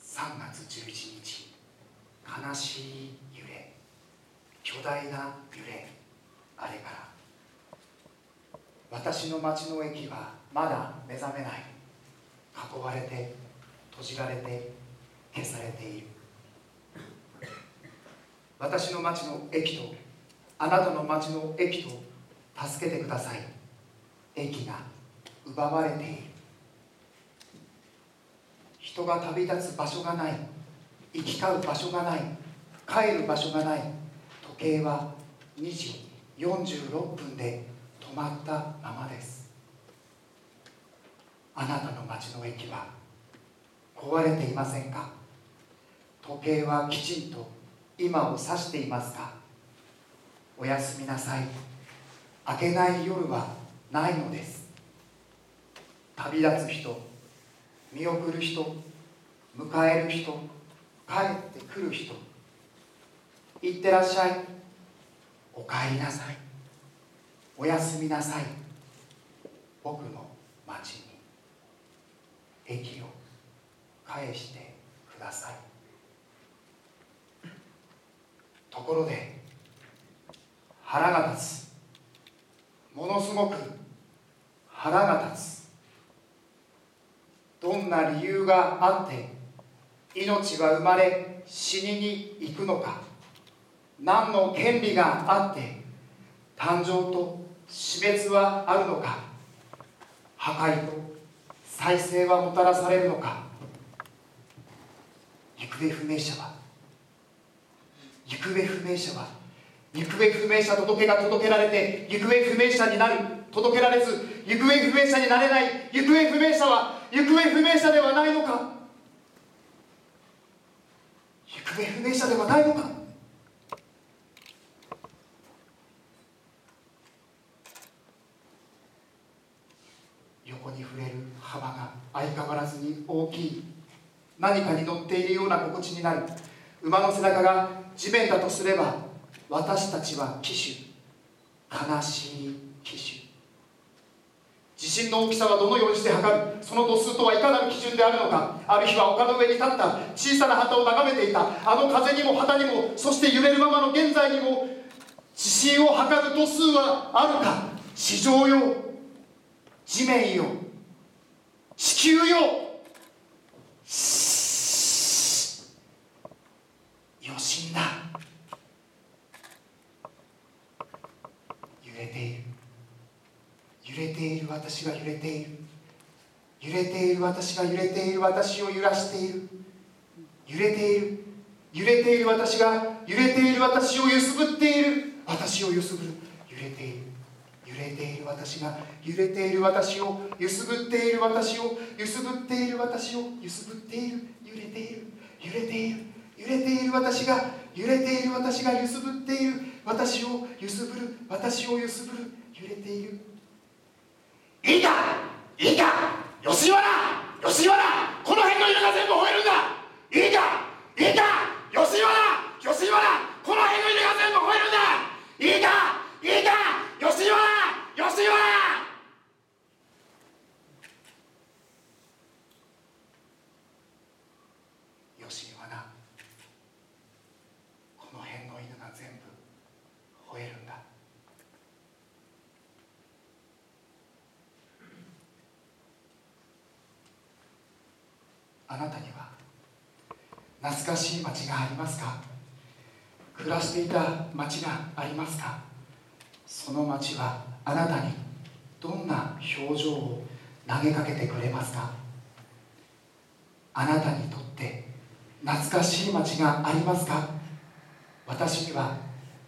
3月11日、悲しい揺れ、巨大な揺れ、あれから。私の町の駅はまだ目覚めない。囲われて、閉じられて、消されている。私の町の駅と、あなたの町の駅と、助けてください。駅が奪われている。人が旅立つ場所がない。行き交う場所がない。帰る場所がない。時計は2時46分で止まったままです。あなたの町の駅は壊れていませんか？時計はきちんと今を指していますか？おやすみなさい。明けない夜はないのです。旅立つ人、見送る人、迎える人、帰ってくる人、いってらっしゃい、おかえりなさい、おやすみなさい、僕の町に駅を返してください。ところで、腹が立つ、ものすごく腹が立つ。どんな理由があって命は生まれ死にに行くのか。何の権利があって誕生と死別はあるのか。破壊と再生はもたらされるのか。行方不明者は行方不明者届が届けられて行方不明者になる。届けられず行方不明者になれない。行方不明者は行方不明者ではないのか。行方不明者ではないのか。横に触れる幅が相変わらずに大きい。何かに乗っているような心地になる。馬の背中が地面だとすれば、私たちは騎手。悲しい騎手。地震の大きさはどのようにして測る。その度数とはいかなる基準であるのか。ある日は丘の上に立った小さな旗を眺めていた。あの風にも旗にも、そして揺れるままの現在にも、地震を測る度数はあるか。地上よ、地面よ、地球よ、余震だ。揺れている私が揺れている。揺れている私が揺れている。私を揺らしている。揺れている私が揺れている。私を揺すぶっている。私を揺すぶる。揺れている私が揺れている。私を揺すぶっている。私を揺すぶっている。私を揺すぶっている。揺れている私が揺れている。私が揺すぶっている。私を揺すぶる。私を揺すぶる。揺れている。いいか、吉原、この辺の犬が全部吠えるんだ。いいか、吉原、この辺の犬が全部吠えるんだ。いいか、吉原。この辺の犬が全部吠えるんだ。あなたには懐かしい町がありますか？暮らしていた町がありますか？その町はあなたにどんな表情を投げかけてくれますか？あなたにとって懐かしい町がありますか？私には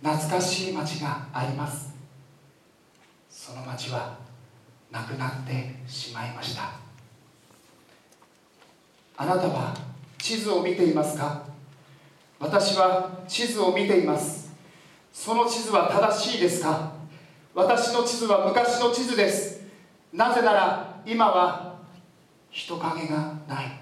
懐かしい町があります。その町はなくなってしまいました。あなたは地図を見ていますか？私は地図を見ています。その地図は正しいですか？私の地図は昔の地図です。なぜなら今は人影がない。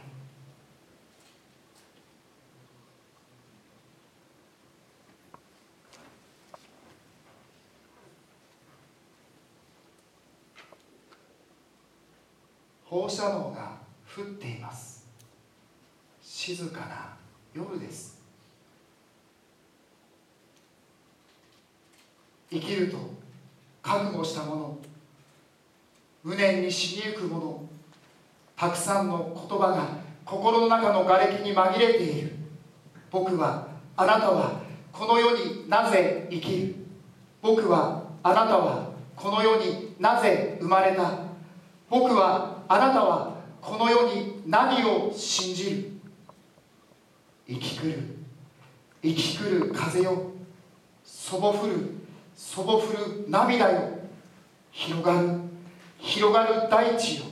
放射能が降っています。静かな夜です。生きると覚悟したもの、無念に死にゆくもの、たくさんの言葉が心の中の瓦礫に紛れている。僕は、あなたはこの世になぜ生きる。僕は、あなたはこの世になぜ生まれた。僕は、あなたはこの世に何を信じる。生き来る風よ、そぼ降る涙よ、広がる大地よ、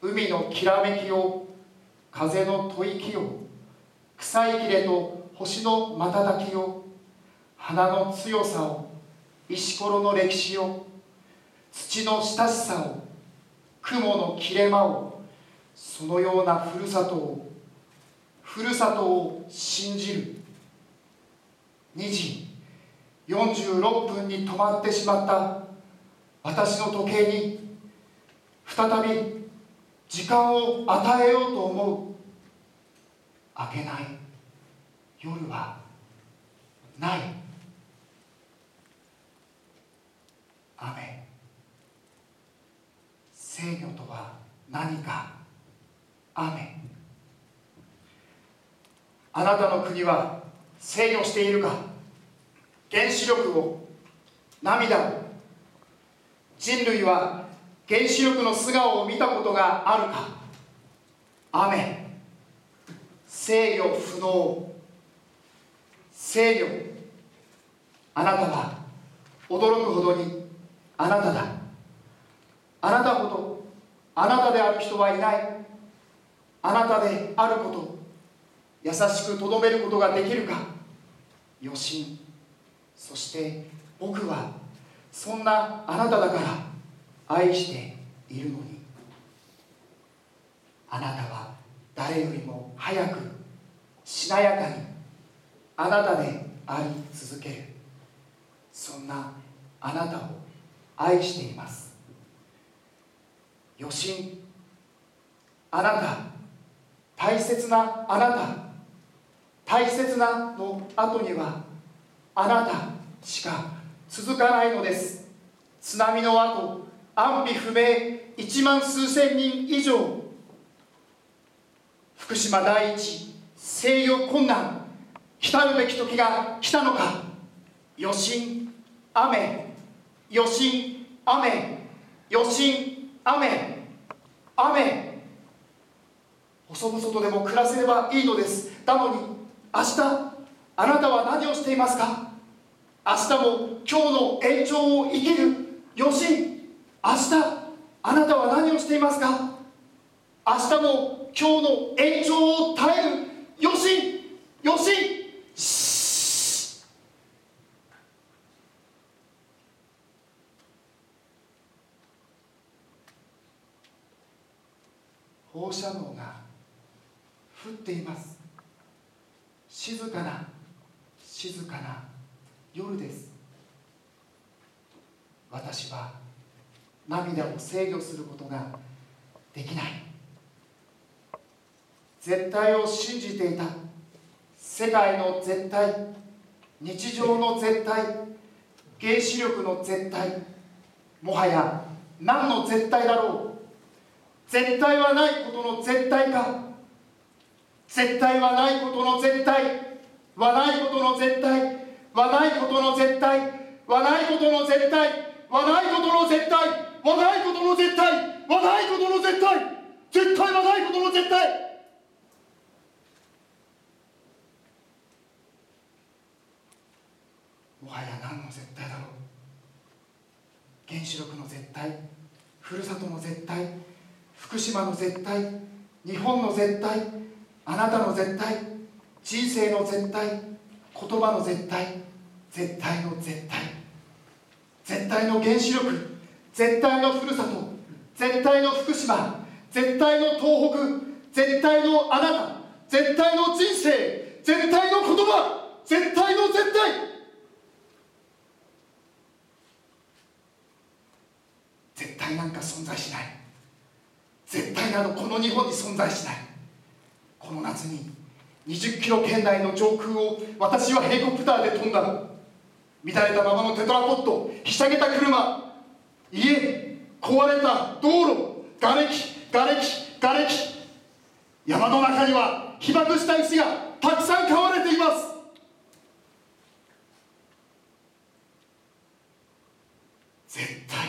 海のきらめきよ、風の吐息よ、草いきれと星の瞬きよ、花の強さを、石ころの歴史を、土の親しさを、雲の切れ間を、そのようなふるさとを信じる。2時46分に止まってしまった私の時計に再び時間を与えようと思う。明けない夜はない。雨、制御とは何か。雨、あなたの国は制御しているか。原子力を、涙を。人類は原子力の素顔を見たことがあるか。雨、制御不能。制御、あなたは驚くほどにあなただ。あなたほどあなたである人はいない。あなたであること、優しくとどめることができるか。余震、そして僕はそんなあなただから愛しているのに。あなたは誰よりも早く、しなやかにあなたであり続ける。そんなあなたを愛しています。余震、あなた、大切なあなた。大切なの後にはあなたしか続かないのです。津波の後、安否不明1万数千人以上。福島第一、制御困難。来たるべき時が来たのか。余震、雨、余震、雨、余震、雨、雨。細々とでも暮らせればいいのです。なのに明日、あなたは何をしていますか。明日も今日の延長を生きる。余震、明日、あなたは何をしていますか。明日も今日の延長を耐える。余震、余震。放射能が降っています。静かな夜です。私は涙を制御することができない。絶対を信じていた。世界の絶対、日常の絶対、原子力の絶対、もはや何の絶対だろう。絶対はないことの絶対か。絶対はないことの絶対はないことの絶対はないことの絶対はないことの絶対はないことの絶対はないことの絶対はないことの絶対絶対はないことの絶対。もはや何の絶対だろう。原子力の絶対、ふるさとの絶対、福島の絶対、日本の絶対、あなたの絶対、人生の絶対、言葉の絶対、絶対の絶対、絶対の原子力、絶対のふるさと、絶対の福島、絶対の東北、絶対のあなた、絶対の人生、絶対の言葉、絶対の絶対。絶対なんか存在しない。対などこの日本に存在しない。この夏に20キロ圏内の上空を私はヘリコプターで飛んだ。乱れたままのテトラポット、ひしゃげた車、家、壊れた道路、瓦礫、山の中には被爆した石がたくさん飼われています。絶対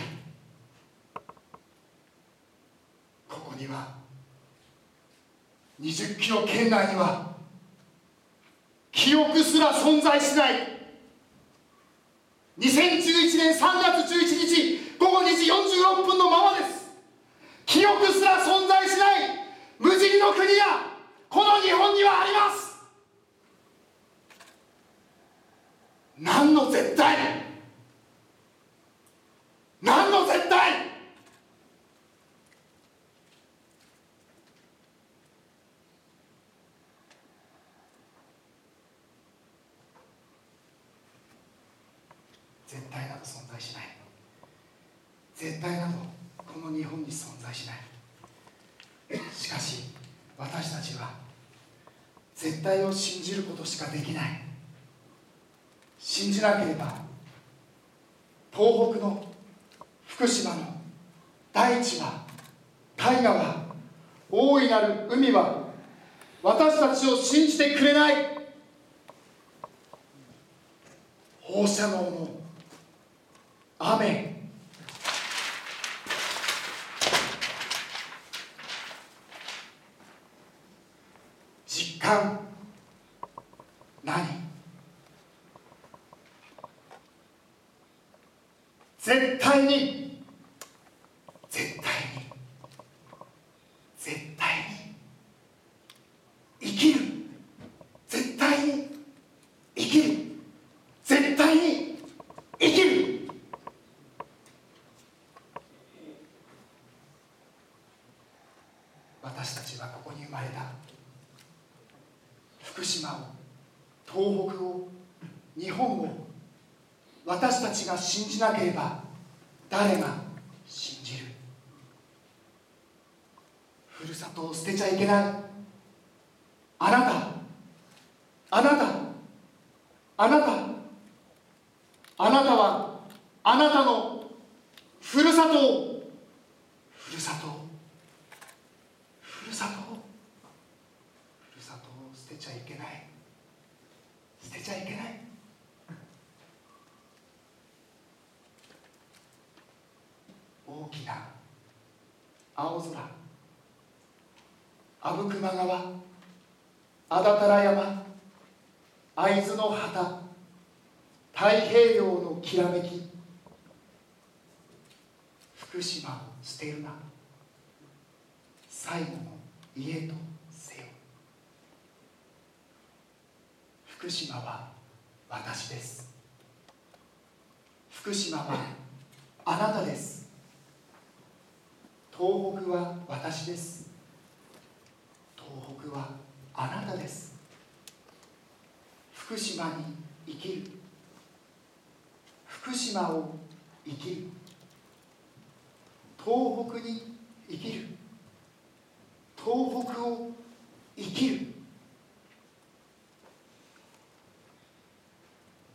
ここには20キロ圏内には記憶すら存在しない。2011年3月11日午後2時46分のままです。記憶すら存在しない無慈悲の国がこの日本にはあります。何の絶対、何の絶対。絶対など存在しない。絶対などこの日本に存在しない。しかし私たちは絶対を信じることしかできない。信じなければ東北の福島の大地は、大河は、大いなる海は私たちを信じてくれない。放射能の雨、実感何、絶対に私たちが信じなければ誰が信じる。ふるさとを捨てちゃいけない。あなたはあなたのふるさとを捨てちゃいけない。捨てちゃいけない。大きな青空、阿武隈川、安達太良山、会津の旗、太平洋のきらめき。福島を捨てるな、最後の家とせよ。福島は私です。福島はあなたです。東北は私です。東北はあなたです。福島に生きる。福島を生きる。東北に生きる。東北を生きる。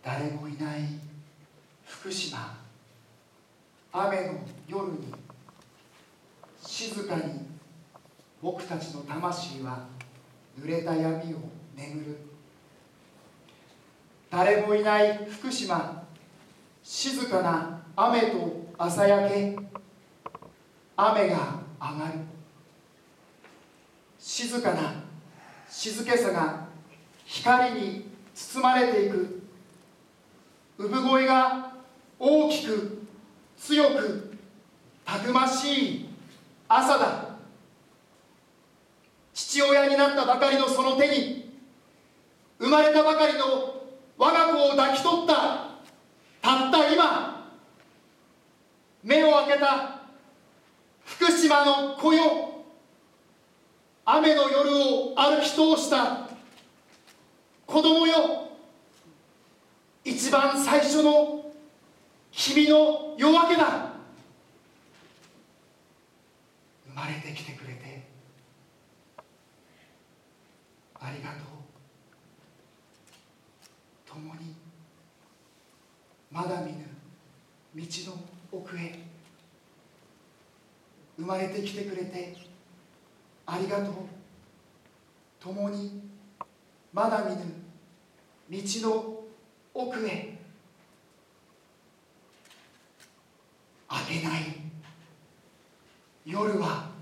誰もいない福島、雨の夜に静かに僕たちの魂は濡れた闇を眠る。誰もいない福島、静かな雨と朝焼け。雨が上がる。静かな静けさが光に包まれていく。産声が大きく強く、たくましい朝だ。父親になったばかりのその手に、生まれたばかりの我が子を抱き取った、たった今。目を開けた福島の子よ、雨の夜を歩き通した子供よ、一番最初の君の夜明けだ。生まれてきてくれてありがとう。共にまだ見ぬ道の奥へ生まれてきてくれてありがとう。共にまだ見ぬ道の奥へ明けない夜は